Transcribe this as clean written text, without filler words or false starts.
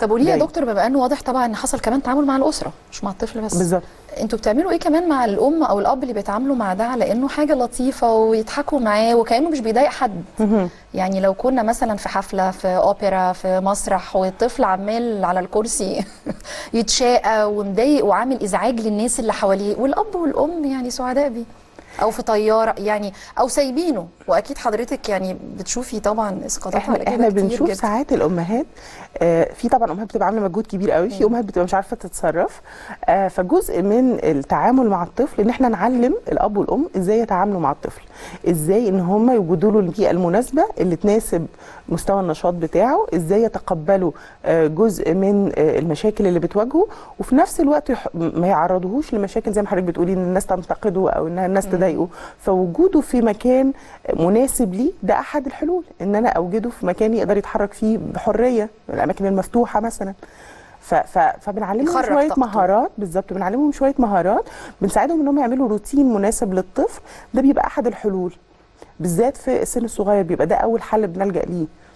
طب وليه يا دكتور بما انه واضح طبعا ان حصل كمان تعامل مع الاسره مش مع الطفل بس؟ بالظبط. انتوا بتعملوا ايه كمان مع الام او الاب اللي بيتعاملوا مع ده على انه حاجه لطيفه ويضحكوا معاه وكانه مش بيضايق حد؟ يعني لو كنا مثلا في حفله، في اوبرا، في مسرح، والطفل عمال على الكرسي يتشاقى ومضايق وعامل ازعاج للناس اللي حواليه، والاب والام يعني سعداء بيه، او في طياره يعني، او سايبينه. واكيد حضرتك يعني بتشوفي طبعا اسقاطات على كده. احنا بنشوف ساعات الامهات، في طبعا امهات بتبقى عامله مجهود كبير قوي، في امهات بتبقى مش عارفه تتصرف، فجزء من التعامل مع الطفل ان احنا نعلم الاب والام ازاي يتعاملوا مع الطفل، ازاي ان هم يوجدوا له البيئه المناسبه اللي تناسب مستوى النشاط بتاعه، ازاي يتقبلوا جزء من المشاكل اللي بتواجهه، وفي نفس الوقت ما يعرضوهوش لمشاكل زي ما حضرتك بتقولي ان الناس تنتقده او ان الناس تضايقه. فوجوده في مكان مناسب ليه ده احد الحلول، ان انا اوجده في مكان يقدر يتحرك فيه بحريه، الاماكن المفتوحه مثلا. فبنعلمهم شويه مهارات. بالظبط، بنعلمهم شويه مهارات، بنساعدهم انهم يعملوا روتين مناسب للطفل. ده بيبقى احد الحلول بالذات في السن الصغير، بيبقى ده اول حل بنلجأ ليه.